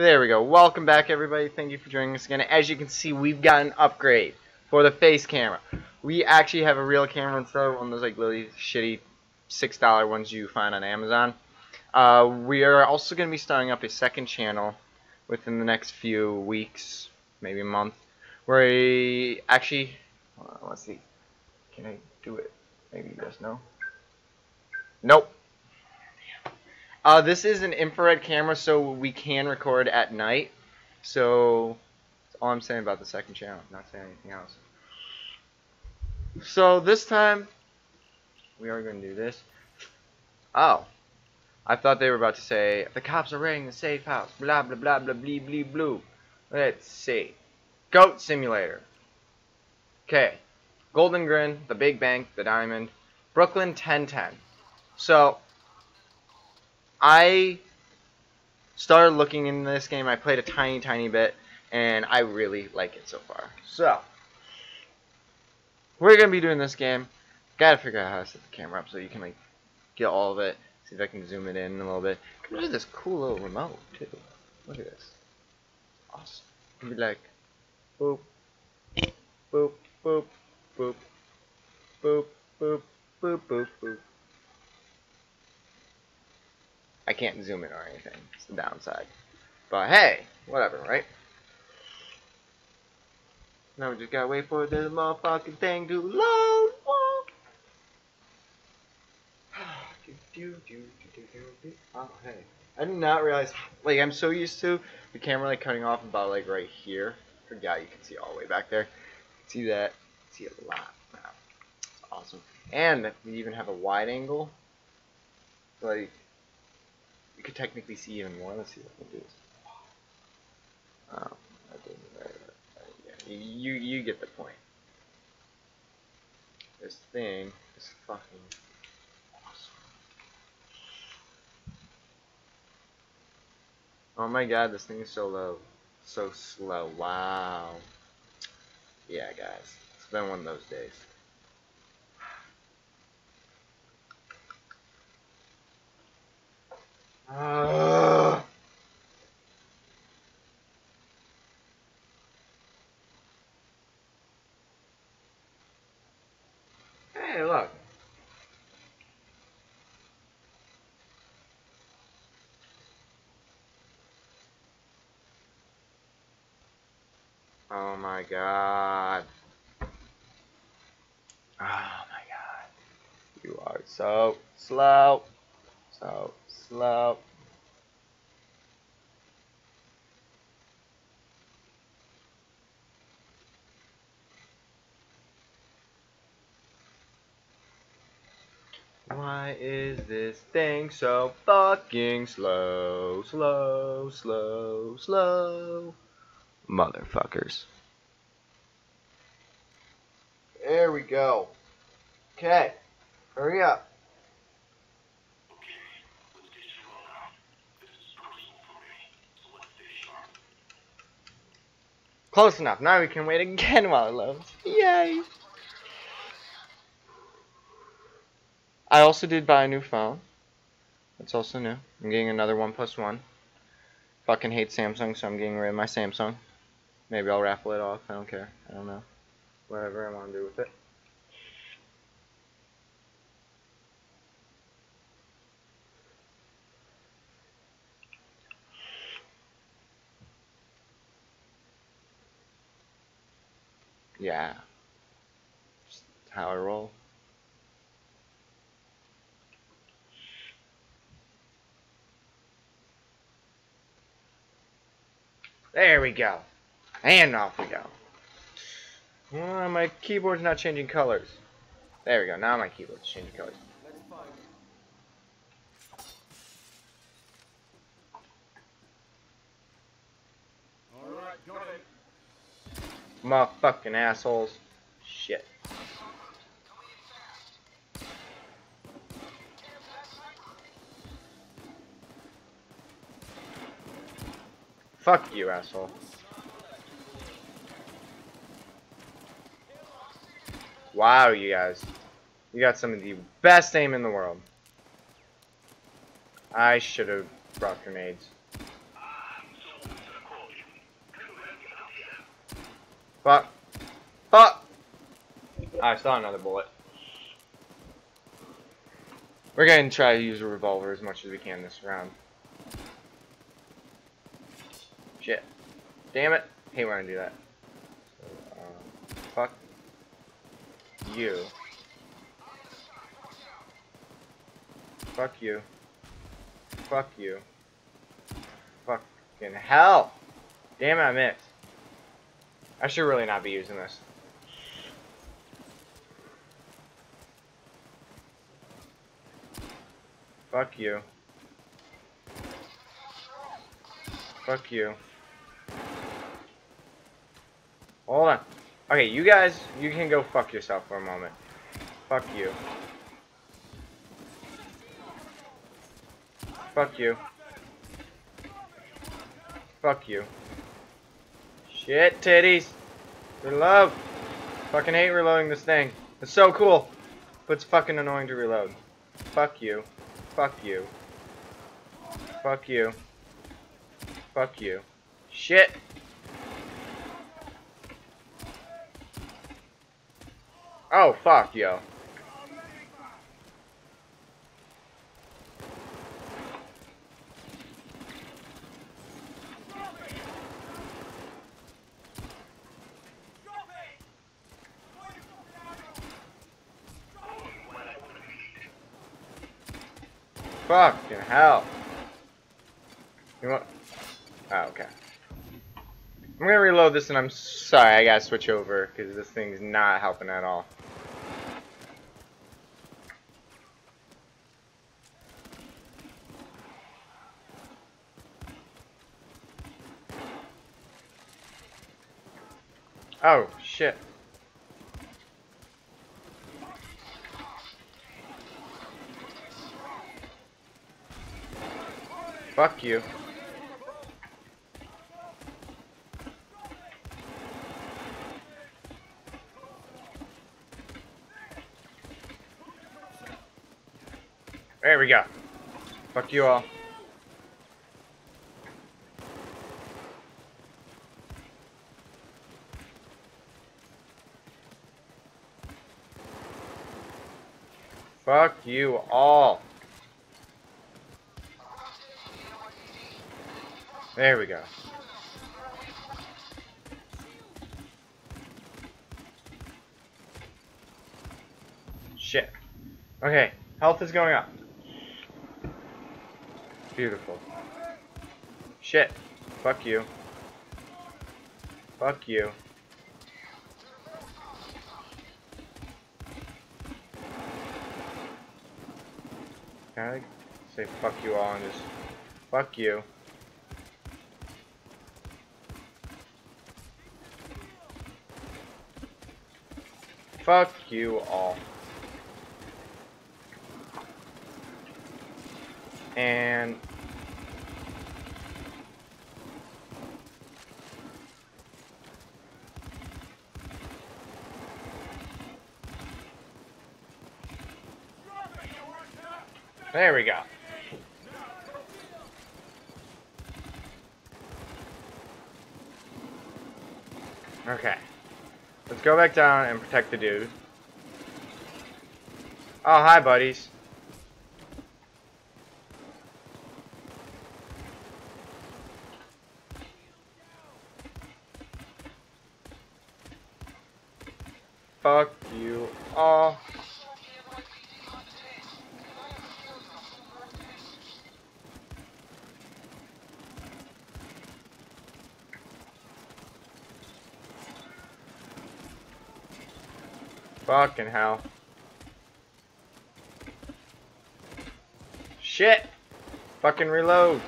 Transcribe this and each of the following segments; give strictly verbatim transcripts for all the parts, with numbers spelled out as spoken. There we go. Welcome back, everybody. Thank you for joining us again. As you can see, we've got an upgrade for the face camera. We actually have a real camera instead of one of those like really shitty six dollar ones you find on Amazon. Uh, we are also going to be starting up a second channel within the next few weeks, maybe a month. Where we actually, well, let's see, can I do it? Maybe you guys know. Nope. Uh, this is an infrared camera, so we can record at night. So that's all I'm saying about the second channel. I'm not saying anything else. So this time we are going to do this. Oh, I thought they were about to say the cops are raiding the safe house. Blah blah blah blah blee blee blue. Let's see. Goat Simulator. Okay. Golden Grin, the Big Bank, the Diamond, Brooklyn ten ten. So I started looking in this game. I played a tiny, tiny bit, and I really like it so far. So we're gonna be doing this game. Gotta figure out how to set the camera up so you can like get all of it. See if I can zoom it in a little bit. Look at this cool little remote too. Look at this. Awesome. It'd be like, boop, boop, boop, boop, boop, boop, boop, boop, boop. I can't zoom in or anything. It's the downside. But hey, whatever, right? Now we just gotta wait for this motherfucking thing to load. Oh, hey. I did not realize, like, I'm so used to the camera, like, cutting off about, like, right here. I forgot you can see all the way back there. You can see that. You can see a lot now. It's awesome. And we even have a wide angle. Like, you could technically see even more. Let's see what I can do. Oh, that didn't matter. Yeah, you you get the point. This thing is fucking awesome. Oh my god, this thing is so low, so slow. Wow. Yeah, guys, it's been one of those days. Uh, hey, look. Oh my god. Oh my god. You are so slow. So slow. Why is this thing so fucking slow? Slow, slow, slow. Motherfuckers. There we go. Okay. Hurry up. Close enough. Now we can wait again while it loads. Yay! I also did buy a new phone. That's also new. I'm getting another OnePlus One. Fucking hate Samsung, so I'm getting rid of my Samsung. Maybe I'll raffle it off. I don't care. I don't know. Whatever I want to do with it. Yeah, just how I roll. There we go, and off we go. Well, my keyboard's not changing colors. There we go. Now my keyboard's changing colors. All right, got it. Motherfucking assholes. Shit. Fuck you, asshole. Wow, you guys. You got some of the best aim in the world. I should have brought grenades. Fuck. Fuck! I saw another bullet. We're going to try to use a revolver as much as we can this round. Shit. Damn it. Hate when I do that. So, uh, fuck. You. Fuck you. Fuck you. Fucking hell! Damn it, I missed. I should really not be using this. Fuck you. Fuck you. Hold on. Okay, you guys, you can go fuck yourself for a moment. Fuck you. Fuck you. Fuck you. Shit, titties. Reload. Fucking hate reloading this thing. It's so cool, but it's fucking annoying to reload. Fuck you. Fuck you. Fuck you. Fuck you. Shit. Oh, fuck, yo. Fucking hell. You want? Oh, okay. I'm gonna reload this and I'm sorry, I gotta switch over because this thing's not helping at all. Oh, shit. Fuck you. There we go. Fuck you all. Fuck you all. There we go. Shit. Okay, health is going up. Beautiful. Shit. Fuck you. Fuck you. Can I say fuck you all and just fuck you? Fuck you all. And there we go. Okay. Let's go back down and protect the dude. Oh, hi, buddies. Fuck you all. Fucking hell. Shit! Fucking reload.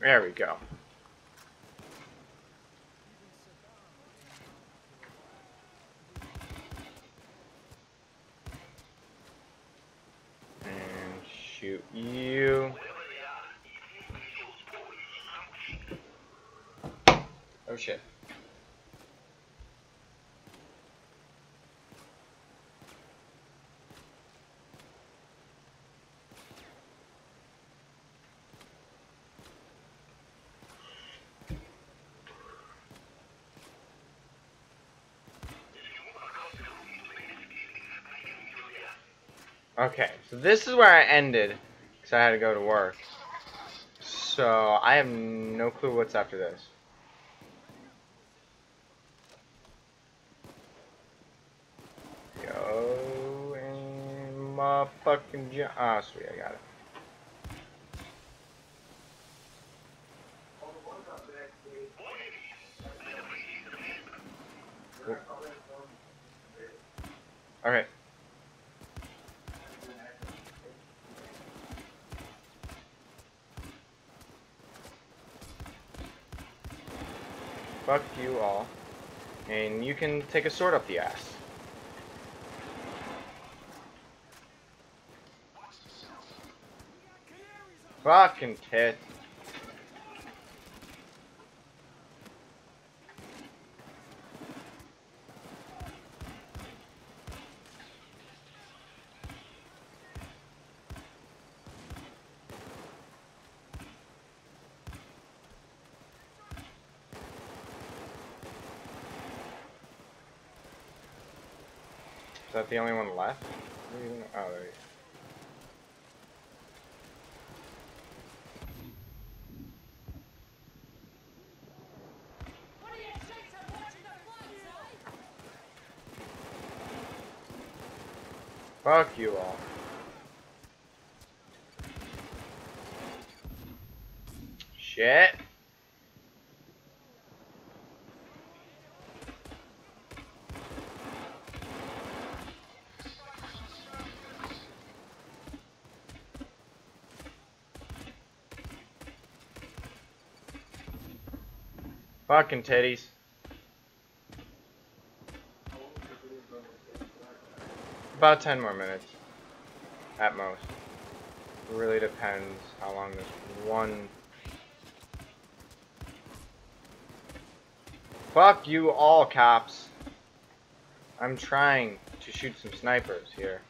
There we go. You. Oh shit. Okay, so this is where I ended, because I had to go to work. So, I have no clue what's after this. Yo, and my fucking jump. Oh, sweet, I got it. Alright. Fuck you all. And you can take a sword up the ass. Fucking tit. Is that the only one left? Oh, there you go. Fuck you all. Shit. Fucking titties. About ten more minutes. At most. It really depends how long this one... Fuck you all, cops. I'm trying to shoot some snipers here.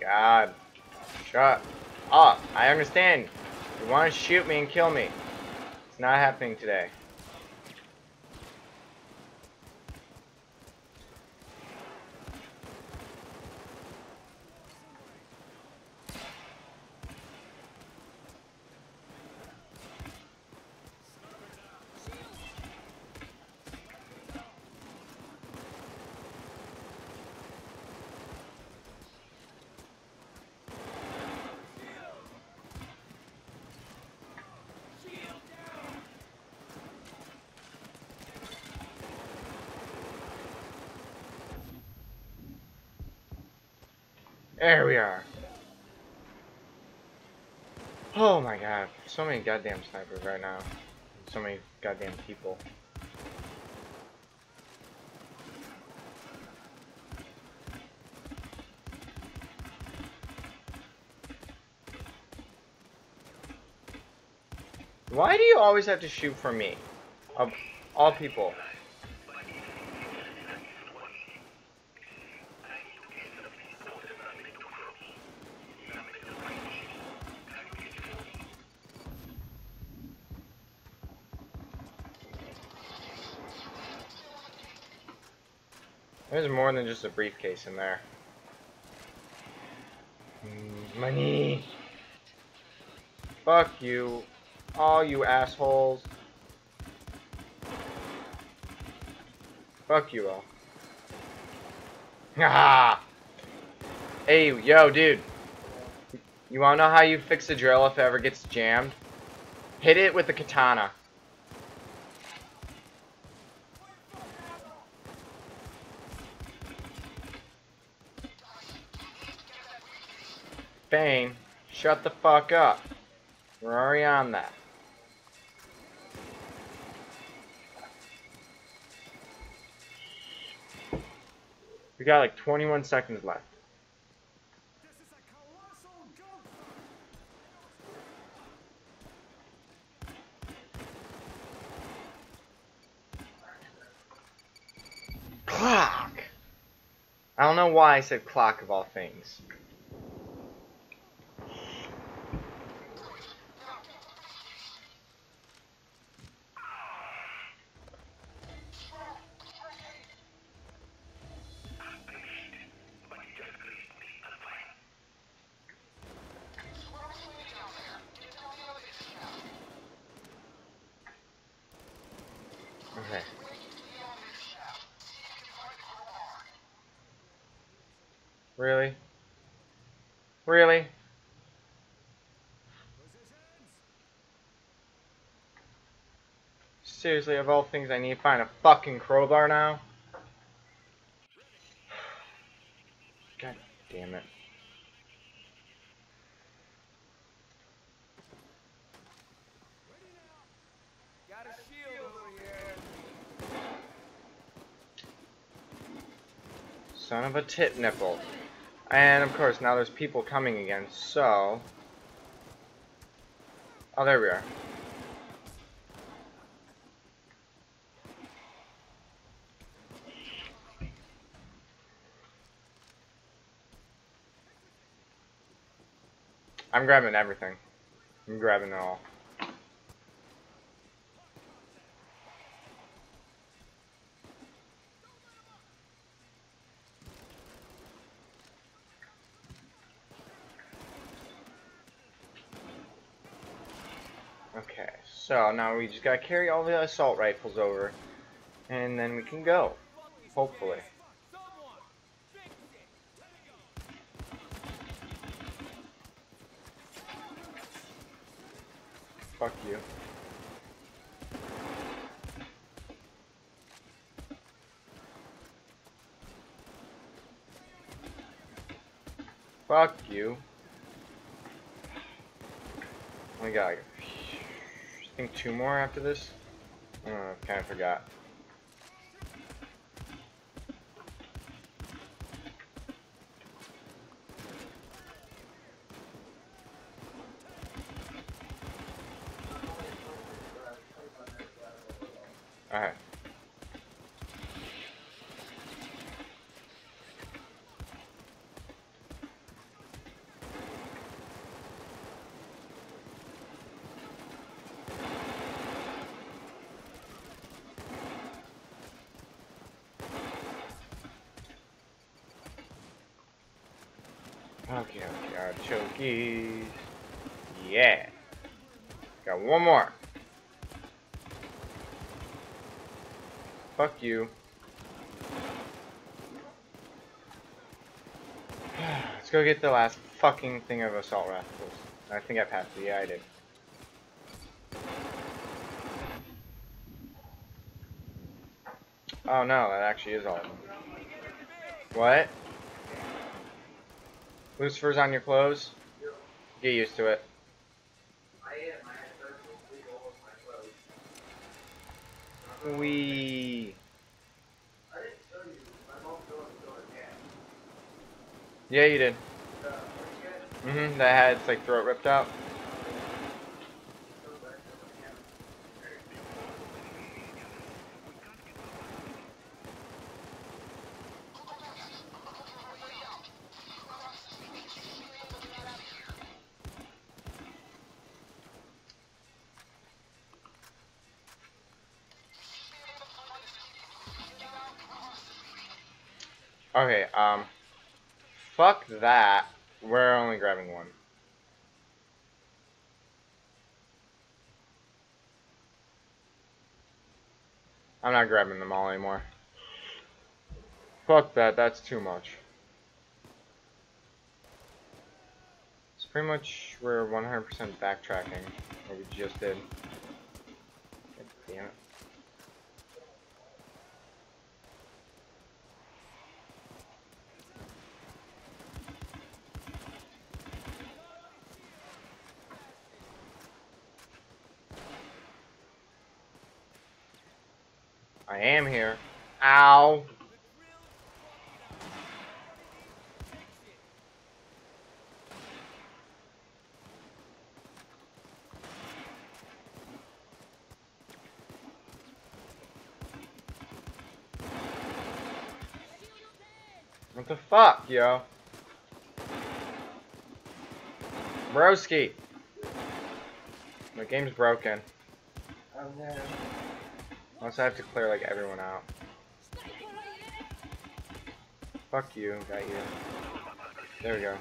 God, shut up. I understand. You want to shoot me and kill me. It's not happening today. There we are. Oh my god. So many goddamn snipers right now. So many goddamn people. Why do you always have to shoot for me? Of all people. There's more than just a briefcase in there. Money! Fuck you. All you assholes. Fuck you all. Haha! Hey, yo, dude. You wanna know how you fix a drill if it ever gets jammed? Hit it with a katana. Bane, shut the fuck up. We're already on that. We got like twenty-one seconds left. Clock! I don't know why I said clock of all things. Okay. Really? Really? Seriously, of all things I need to find a fucking crowbar now? God damn it. Son of a tit nipple. And of course now there's people coming again, so oh, there we are. I'm grabbing everything. I'm grabbing it all. Okay, so now we just gotta carry all the assault rifles over, and then we can go, hopefully. Fuck you. Fuck you. Oh my god. I think two more after this. Oh, I kind of forgot. All right. Okay, okay, artichokes. Yeah. Got one more. Fuck you. Let's go get the last fucking thing of assault rifles. I think I passed it. Yeah, I did. Oh no, that actually is all of them. What? Lucifer's on your clothes? Get used to it. Wee. Yeah, you did. Mm-hmm, that had its like throat ripped out. Okay, um, fuck that. We're only grabbing one. I'm not grabbing them all anymore. Fuck that, that's too much. It's pretty much, we're one hundred percent backtracking, what we just did. God damn it. I am here. Ow. What the fuck, yo? Broski! My game's broken. Oh no. Unless I have to clear like everyone out. Fuck you, got you. There we go.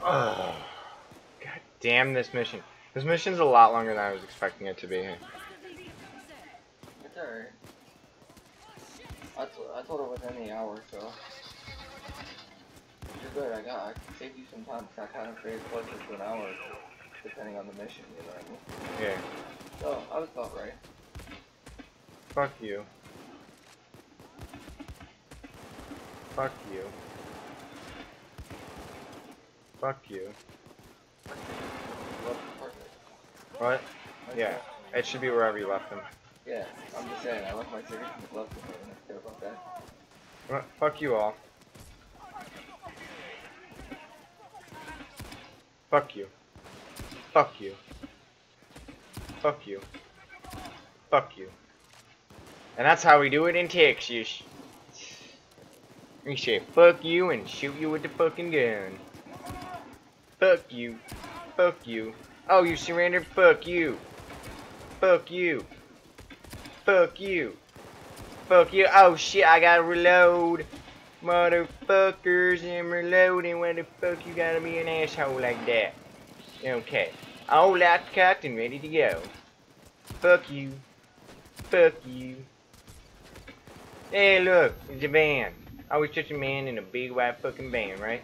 Oh, god damn this mission. This mission's a lot longer than I was expecting it to be. It's alright. I, I told it within the hour, so. You're good, I got I can save you some time because I kind of created closer to an hour, depending on the mission, you know what I mean? Yeah. So, I was about right. Fuck you. Fuck you. Fuck you. What? Yeah, it should be wherever you left them. Yeah, I'm just saying, I left my cigarette in the glove compartment, I don't care about that. Well, fuck you all. Fuck you. Fuck you. Fuck you. Fuck you. And that's how we do it in Texas. We say fuck you and shoot you with the fucking gun. Fuck you. Fuck you. Oh, you surrendered? Fuck you. Fuck you. Fuck you. Fuck you. Oh shit, I gotta reload. Motherfuckers, I'm reloading. Why the fuck you gotta be an asshole like that? Okay. All light cocked and ready to go. Fuck you. Fuck you. Hey, look. It's a van. Always such a man in a big white fucking van, right?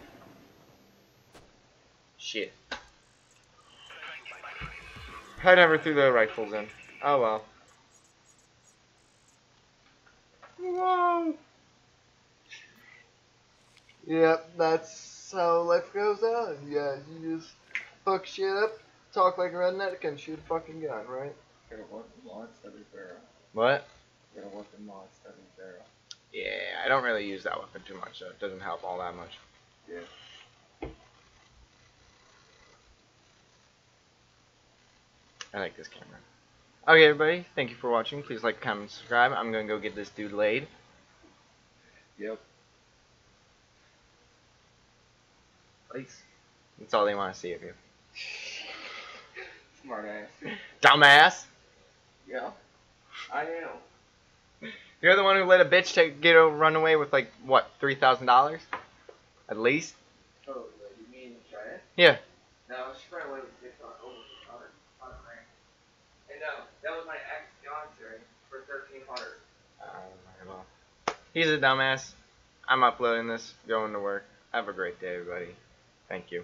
Shit. I never threw the rifles in. Oh well. Whoa. Yep, that's how life goes out. Yeah, you just fuck shit up, talk like a redneck, and shoot a fucking gun, right? Gotta work in law instead of barrel. What? Gotta work in law instead of barrel. Yeah, I don't really use that weapon too much, so it doesn't help all that much. Yeah. I like this camera. Okay, everybody, thank you for watching. Please like, comment, subscribe. I'm gonna go get this dude laid. Yep. Please. That's all they want to see of you. Smart ass. Dumbass. Yeah. I am. You're the one who let a bitch take, get a run away with like what, three thousand dollars, at least. Oh, you mean China? Yeah. No, she ran away with six hundred. No, that was my ex fiance for thirteen hundred. Oh my god. He's a dumbass. I'm uploading this, going to work. Have a great day, everybody. Thank you.